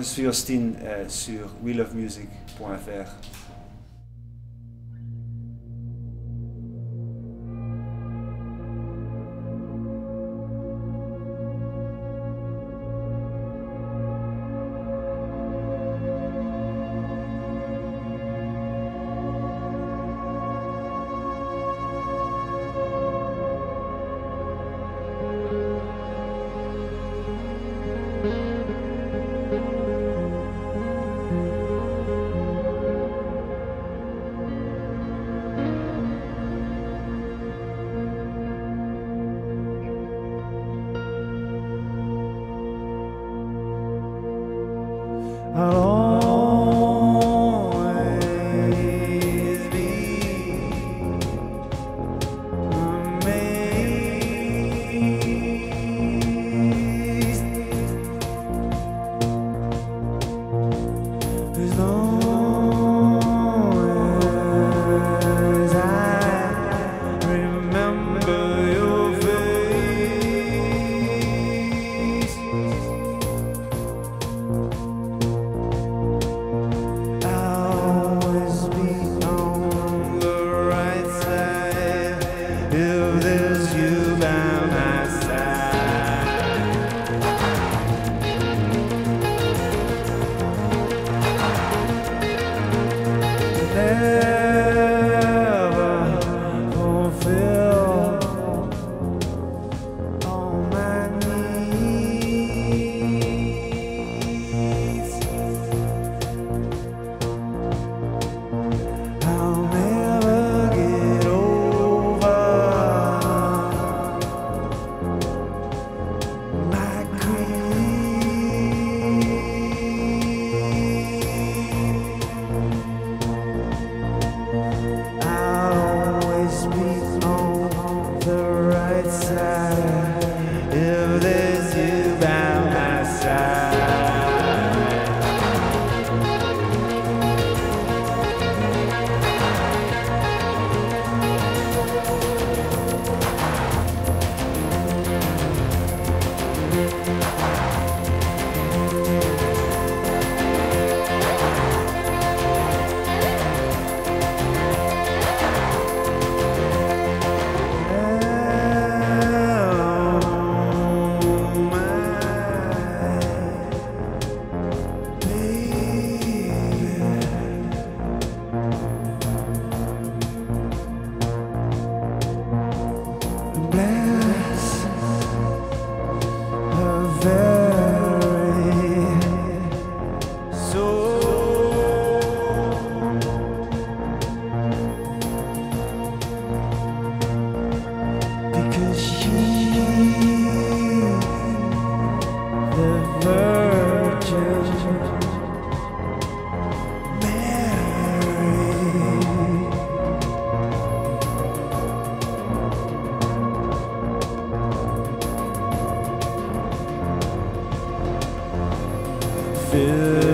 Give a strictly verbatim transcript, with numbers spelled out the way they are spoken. Moi, je suis Ostyn euh, sur we love music point f r. I'll always be amazed, as long as I remember your face. Yeah.